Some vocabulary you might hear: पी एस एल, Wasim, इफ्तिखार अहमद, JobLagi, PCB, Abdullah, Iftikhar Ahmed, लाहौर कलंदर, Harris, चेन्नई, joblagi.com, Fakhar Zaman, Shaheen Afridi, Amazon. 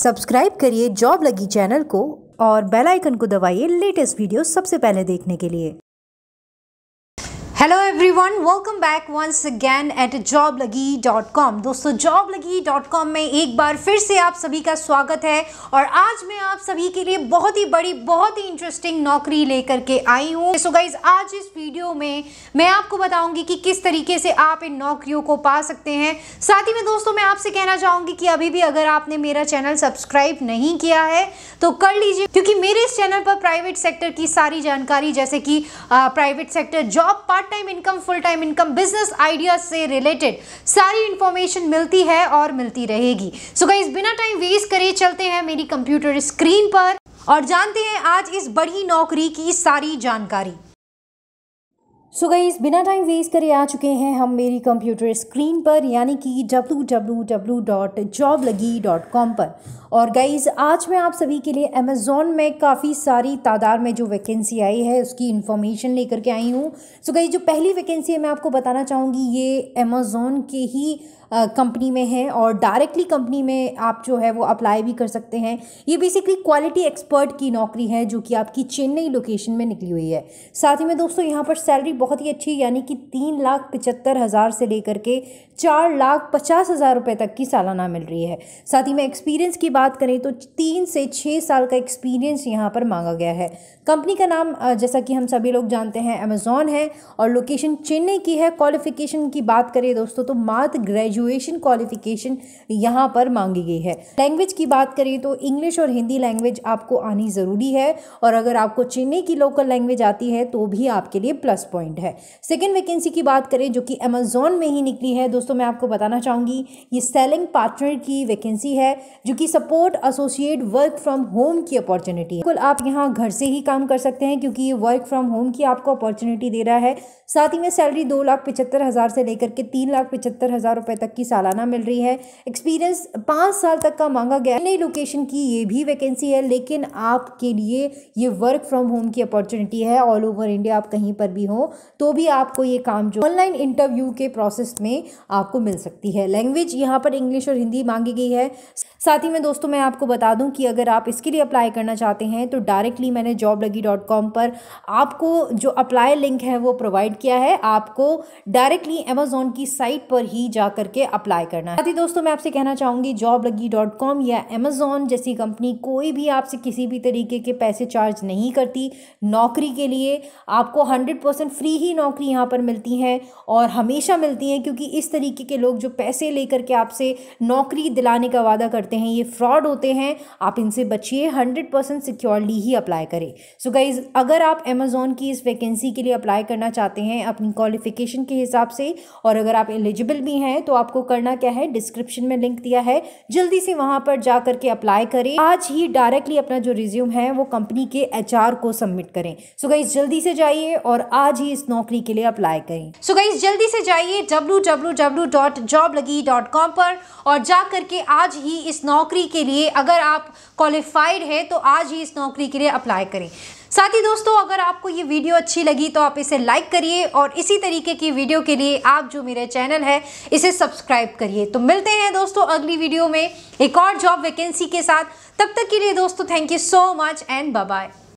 Subscribe करिए job लगी channel को और बेल आइकन को दबाइए लेटेस्ट वीडियो सबसे पहले देखने के लिए। Hello everyone, welcome back once again at joblagi.com। दोस्तों, joblagi.com में एक बार फिर से आप सभी का स्वागत है और आज मैं आप सभी के लिए बहुत ही बड़ी, बहुत ही इंटरेस्टिंग नौकरी लेकर के आई हूँ। सो गाइज, आज इस वीडियो में मैं आपको बताऊंगी कि किस तरीके से आप इन नौकरियों को पा सकते हैं। साथ ही में दोस्तों, मैं आपसे कहना चाहूँगी कि अभी भी अगर आपने मेरा चैनल सब्सक्राइब नहीं किया है तो कर लीजिए, क्योंकि मेरे इस चैनल पर प्राइवेट सेक्टर की सारी जानकारी, जैसे कि private sector job, part time income, full time income, business ideas से रिलेटेड सारी इंफॉर्मेशन मिलती है और मिलती रहेगी। सो गाइस, बिना टाइम वेस्ट करे चलते हैं मेरी कंप्यूटर स्क्रीन पर और जानते हैं आज इस बड़ी नौकरी की सारी जानकारी। सो गाइस, बिना टाइम वेस्ट करे आ चुके हैं हम मेरी कंप्यूटर स्क्रीन पर, यानी कि www.joblagi.com पर। और गाइज़, आज मैं आप सभी के लिए अमेज़ॉन में काफ़ी सारी तादाद में जो वैकेंसी आई है उसकी इन्फॉर्मेशन लेकर के आई हूँ। सो गाइज़, जो पहली वैकेंसी है मैं आपको बताना चाहूँगी, ये अमेज़ॉन के ही कंपनी में है और डायरेक्टली कंपनी में आप जो है वो अप्लाई भी कर सकते हैं। ये बेसिकली क्वालिटी एक्सपर्ट की नौकरी है जो कि आपकी चेन्नई लोकेशन में निकली हुई है। साथ ही में दोस्तों, यहाँ पर सैलरी बहुत ही अच्छी, यानी कि 3,75,000 से लेकर के 4,50,000 रुपये तक की सालाना मिल रही है। साथ ही में एक्सपीरियंस की बात करें तो 3 से 6 साल का एक्सपीरियंस यहाँ पर मांगा गया है। कंपनी का नाम, जैसा कि हम सभी लोग जानते हैं, अमेज़ॉन है और लोकेशन चेन्नई की है। क्वालिफिकेशन की बात करें दोस्तों तो मात्र ग्रेजुएशन क्वालिफिकेशन यहाँ पर मांगी गई है। लैंग्वेज की बात करें तो इंग्लिश और हिंदी लैंग्वेज आपको आनी ज़रूरी है और अगर आपको चेन्नई की लोकल लैंग्वेज आती है तो भी आपके लिए प्लस पॉइंट है। सेकेंड वैकेंसी की बात करें जो कि अमेज़ॉन में ही निकली है दोस्तों, मैं आपको बताना चाहूँगी ये सेलिंग पार्टनर की वैकेंसी है जो कि support associate work from home की अपॉर्चुनिटी है। आप यहाँ घर से ही काम कर सकते हैं क्योंकि ये वर्क फ्रॉम होम की आपको अपॉर्चुनिटी दे रहा है। साथ ही में सैलरी 2,75,000 से लेकर के 3,75,000 रुपए तक की सालाना मिल रही है। एक्सपीरियंस 5 साल तक का मांगा गया है। नई लोकेशन की ये भी वैकेंसी है, लेकिन आपके लिए ये वर्क फ्रॉम होम की अपॉर्चुनिटी है। ऑल ओवर इंडिया आप कहीं पर भी हो तो भी आपको ये काम जो ऑनलाइन इंटरव्यू के प्रोसेस में आपको मिल सकती है। लैंग्वेज यहाँ पर इंग्लिश और हिंदी मांगी गई है। साथ ही में दोस्तों, मैं आपको बता दूं कि अगर आप इसके लिए अप्लाई करना चाहते हैं तो डायरेक्टली मैंने joblagi.com पर आपको जो अप्लाई लिंक है वो प्रोवाइड किया है। आपको डायरेक्टली अमेज़ॉन की साइट पर ही जा करके अप्लाई करना है। साथ ही दोस्तों, मैं आपसे कहना चाहूँगी joblagi.com या अमेज़ॉन जैसी कंपनी कोई भी आपसे किसी भी तरीके के पैसे चार्ज नहीं करती। नौकरी के लिए आपको 100% फ्री ही नौकरी यहाँ पर मिलती है और हमेशा मिलती है, क्योंकि इस तरीके के लोग जो पैसे लेकर के आपसे नौकरी दिलाने का वादा करते हैं ये फ्रॉड होते हैं। आप इनसे बचिए, 100% सिक्योरली ही अप्लाई करें। सो गाइज, अगर आप अमेज़ॉन की इस वैकेंसी के लिए अप्लाई करना चाहते हैं अपनी क्वालिफिकेशन के हिसाब से और अगर आप एलिजिबल भी हैं तो आपको करना क्या है, डिस्क्रिप्शन में लिंक दिया है, जल्दी से वहां पर जा करके अप्लाई करें। आज ही डायरेक्टली अपना जो रिज्यूम है वो कंपनी के HR को सबमिट करें। सो गाइज, जल्दी से जाइए और आज ही इस नौकरी के लिए अप्लाई करें। सो गाइज, जल्दी से जाइए www.joblagi.com पर और जा करके आज ही इस नौकरी के लिए, अगर आप क्वालिफाइड है तो आज ही इस नौकरी के लिए अप्लाई करें। साथ ही दोस्तों, अगर आपको ये वीडियो अच्छी लगी तो आप इसे लाइक करिए और इसी तरीके की वीडियो के लिए आप जो मेरा चैनल है इसे सब्सक्राइब करिए। तो मिलते हैं दोस्तों अगली वीडियो में एक और जॉब वैकेंसी के साथ। तब तक के लिए दोस्तों, thank you so much and bye bye.